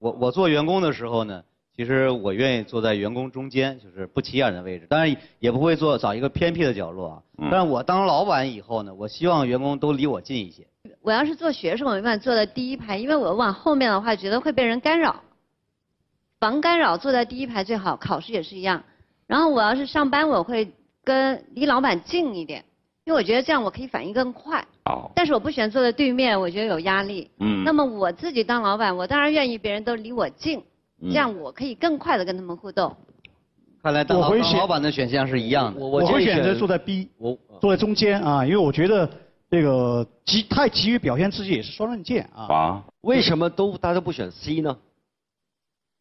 我做员工的时候呢，其实我愿意坐在员工中间，就是不起眼的位置，当然也不会找一个偏僻的角落啊。但是我当老板以后呢，我希望员工都离我近一些。我要是做学生，我永远坐在第一排，因为我往后面的话，觉得会被人干扰，防干扰，坐在第一排最好。考试也是一样。然后我要是上班，我会离老板近一点。 因为我觉得这样我可以反应更快，但是我不喜欢坐在对面，我觉得有压力。嗯，那么我自己当老板，我当然愿意别人都离我近，这样我可以更快的跟他们互动。看来当老板的选项是一样的。我会选择坐在 B， 坐在中间啊，因为我觉得这个太急于表现自己也是双刃剑啊。啊，为什么大家都不选 C 呢？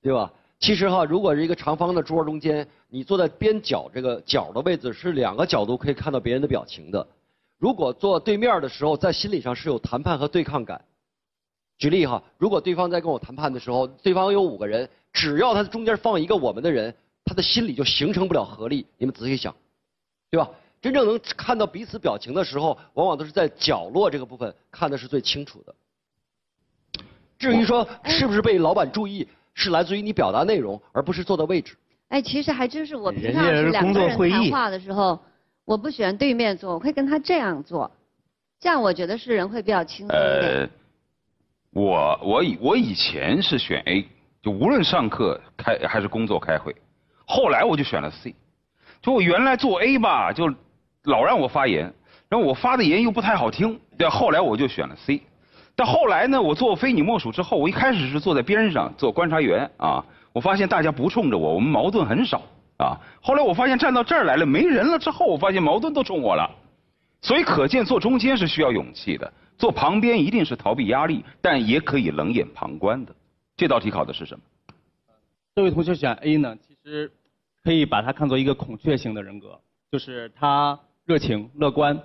对吧？其实哈，如果是一个长方的桌中间。 你坐在边角这个角的位置，是两个角度可以看到别人的表情的。如果坐对面的时候，在心理上是有谈判和对抗感。举例哈，如果对方在跟我谈判的时候，对方有5个人，只要他中间放一个我们的人，他的心理就形成不了合力。你们仔细想，对吧？真正能看到彼此表情的时候，往往都是在角落这个部分看的是最清楚的。至于说是不是被老板注意，是来自于你表达内容，而不是坐的位置。 哎，其实还真是我平常是两个人谈话的时候，我不喜欢对面坐，我会跟他这样坐，这样我觉得是人会比较轻松一点。我以前是选 A， 就无论上课还是工作开会，后来我就选了 C， 就我原来做 A 吧，就老让我发言，然后我发的言又不太好听，对，后来我就选了 C， 但后来呢，我做非你莫属之后，我一开始是坐在边上做观察员啊。 我发现大家不冲着我，我们矛盾很少啊。后来我发现站到这儿来了，没人了之后，我发现矛盾都冲我了。所以可见坐中间是需要勇气的，坐旁边一定是逃避压力，但也可以冷眼旁观的。这道题考的是什么？这位同学选 A 呢，其实可以把它看作一个孔雀型的人格，就是他热情、乐观，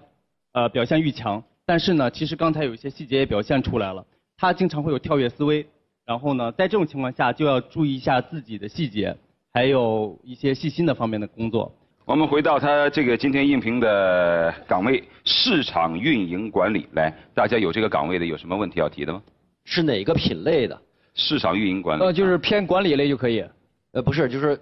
表现欲强。但是呢，其实刚才有一些细节也表现出来了，他经常会有跳跃思维。 然后呢，在这种情况下就要注意一下自己的细节，还有一些细心的方面的工作。我们回到他这个今天应聘的岗位，市场运营管理。来，大家有这个岗位的有什么问题要提的吗？是哪个品类的？市场运营管理。就是偏管理类就可以。不是，就是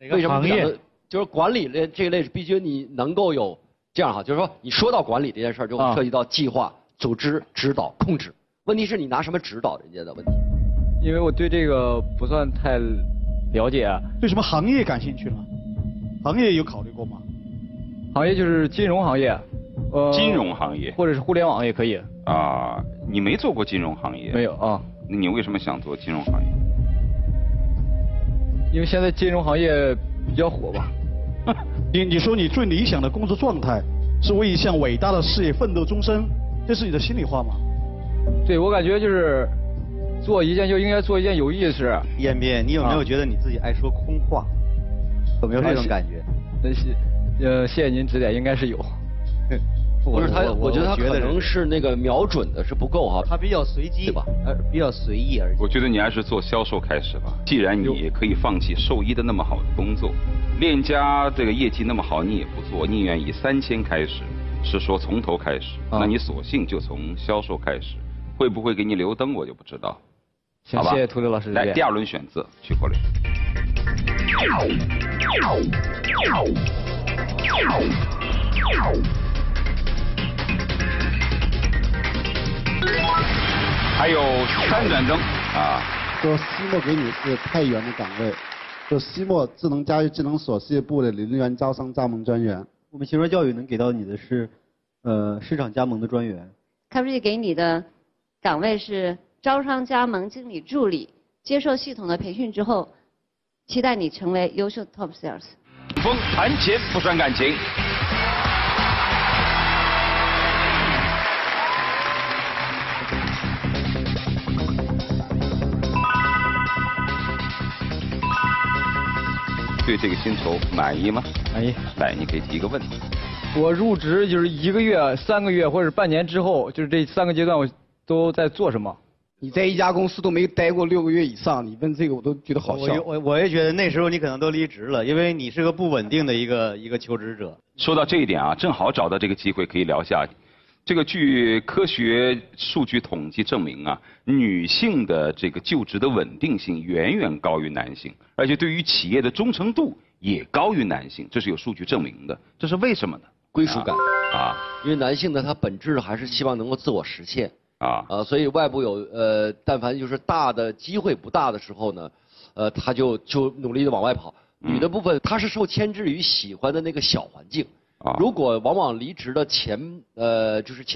为什么不想？就是管理类这一类，必须你能够有这样哈，就是说你说到管理这件事儿，就涉及到计划、组织、指导、控制。问题是你拿什么指导人家的问题？ 因为我对这个不算太了解啊。对什么行业感兴趣吗？行业有考虑过吗？行业就是金融行业，金融行业，或者是互联网也可以。啊，你没做过金融行业？没有啊。那你为什么想做金融行业？因为现在金融行业比较火吧。你说你最理想的工作状态是为一项伟大的事业奋斗终身，这是你的心里话吗？对，我感觉就是。 做一件就应该做一件有意思。彦斌，你有没有觉得你自己爱说空话？有没有这种感觉？谢谢您指点，应该是有。不是他，我觉得他可能是那个瞄准的是不够哈，他比较随机，对吧？比较随意而已。我觉得你还是做销售开始吧。既然你也可以放弃兽医的那么好的工作，链家这个业绩那么好，你也不做，宁愿以3000开始，是说从头开始。那你索性就从销售开始，会不会给你留灯，我就不知道。 好吧，谢谢涂德老师。来，第二轮选择，曲国磊。还有3战争啊！说西莫给你是太原的岗位，说西莫智能家居智能所事业部的人员招商加盟专员。我们协作教育能给到你的是，市场加盟的专员。开瑞给你的岗位是。 招商加盟经理助理接受系统的培训之后，期待你成为优秀 top sales。风谈钱不伤感情。对这个薪酬满意吗？满意。来，你可以提一个问题。我入职就是1个月、3个月或者半年之后，就是这3个阶段我都在做什么？ 你在一家公司都没待过6个月以上，你问这个我都觉得好笑。我也觉得那时候你可能都离职了，因为你是个不稳定的一个求职者。说到这一点啊，正好找到这个机会可以聊一下。这个据科学数据统计证明啊，女性的这个就职的稳定性远远高于男性，而且对于企业的忠诚度也高于男性，这是有数据证明的。这是为什么呢？归属感啊，因为男性呢，他本质还是希望能够自我实现啊所以外部有但凡就是大的机会不大的时候呢，他就努力的往外跑。女的部分，她是受牵制于喜欢的那个小环境。 如果往往离职的前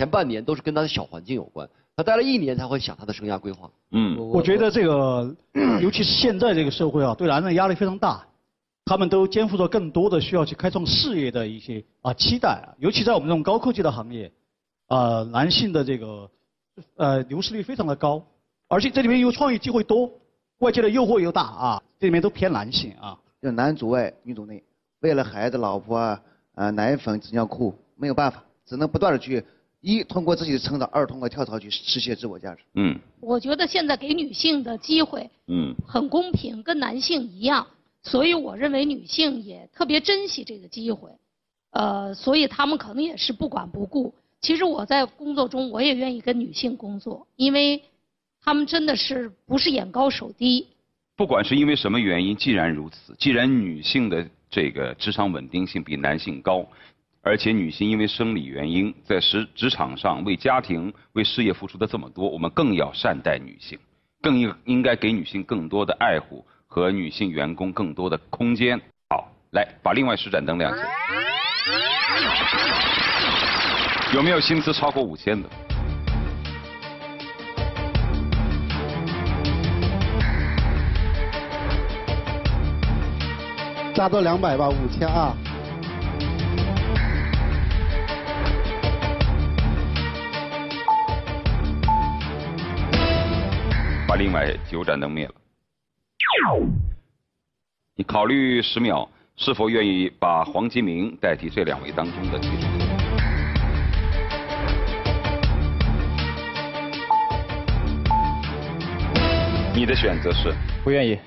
半年都是跟他的小环境有关，他待了一年才会想他的生涯规划。嗯，我觉得这个，尤其是现在这个社会啊，对男人压力非常大，他们都肩负着更多的需要去开创事业的一些期待，尤其在我们这种高科技的行业，男性的这个流失率非常的高，而且这里面又创业机会多，外界的诱惑又大啊，这里面都偏男性啊，就男主外女主内，为了孩子老婆啊。 奶粉、纸尿裤没有办法，只能不断的去一通过自己的成长，二通过跳槽去实现自我价值。嗯，我觉得现在给女性的机会，很公平，跟男性一样，所以我认为女性也特别珍惜这个机会，所以她们可能也是不管不顾。其实我在工作中，我也愿意跟女性工作，因为她们真的是不是眼高手低。不管是因为什么原因，既然如此，既然女性的。 这个职场稳定性比男性高，而且女性因为生理原因，在职场上为家庭、为事业付出的这么多，我们更要善待女性，更应该给女性更多的爱护和女性员工更多的空间。好，来把另外10盏灯亮起来。有没有薪资超过5000的？ 加多200吧，5200。把另外9盏灯灭了。你考虑10秒，是否愿意把黄吉明代替这2位当中的其中一位？ 你的选择是？不愿意。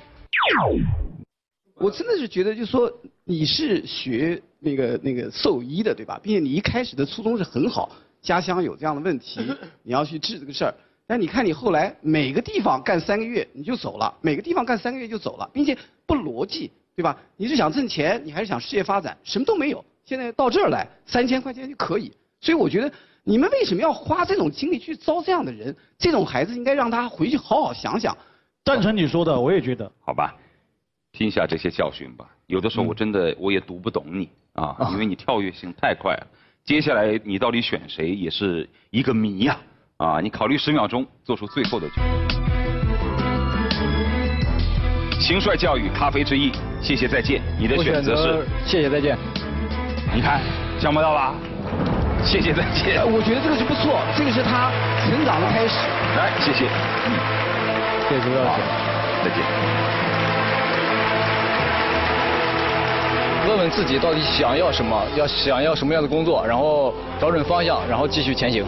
我真的是觉得，就是说你是学那个兽医的，对吧？并且你一开始的初衷是很好，家乡有这样的问题，你要去治这个事儿。但你看你后来每个地方干3个月你就走了，每个地方干3个月就走了，并且不逻辑，对吧？你是想挣钱，你还是想事业发展，什么都没有。现在到这儿来，3000块钱就可以。所以我觉得你们为什么要花这种精力去招这样的人？这种孩子应该让他回去好好想想。赞成你说的，我也觉得。好吧。 听下这些教训吧，有的时候我真的我也读不懂你啊，因为你跳跃性太快了。接下来你到底选谁也是一个谜呀！啊，你考虑10秒钟，做出最后的决定。行帅教育咖啡之意，谢谢再见。你的选择是谢谢再见。你看，想不到吧？谢谢再见。我觉得这个是不错，这个是他成长的开始。来，谢谢。谢谢老师，再见。 问问自己到底想要什么，想要什么样的工作，然后找准方向，然后继续前行。